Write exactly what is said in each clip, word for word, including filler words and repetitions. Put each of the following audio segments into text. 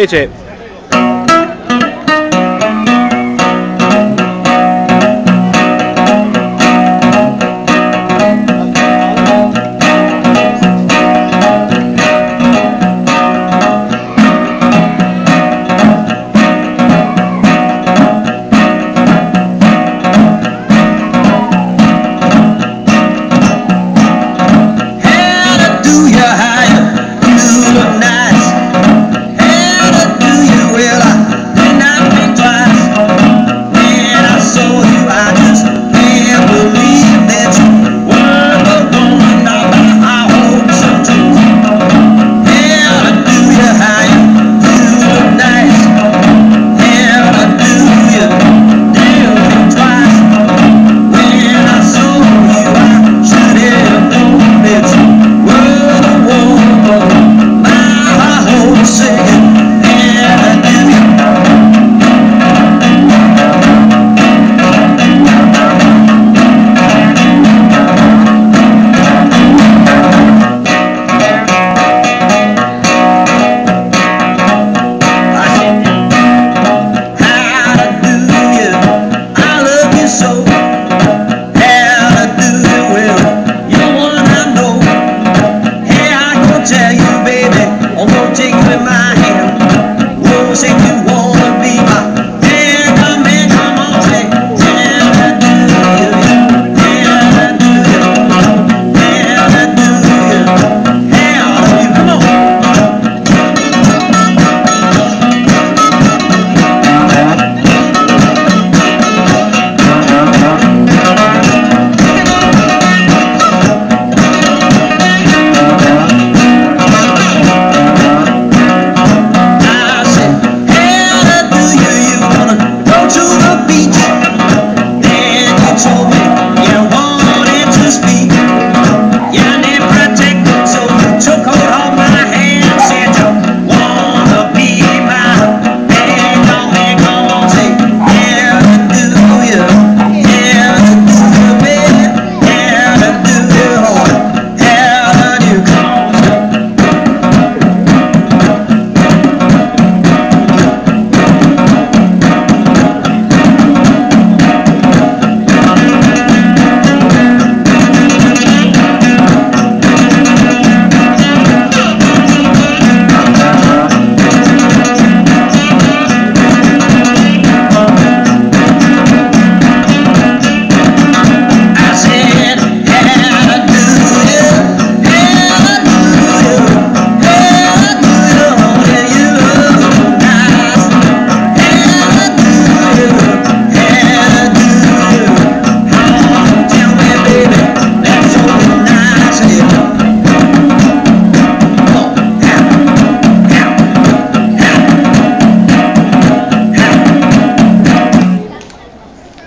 E c'è.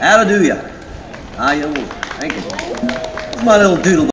Hallelujah. I will. Thank you. My little doodle.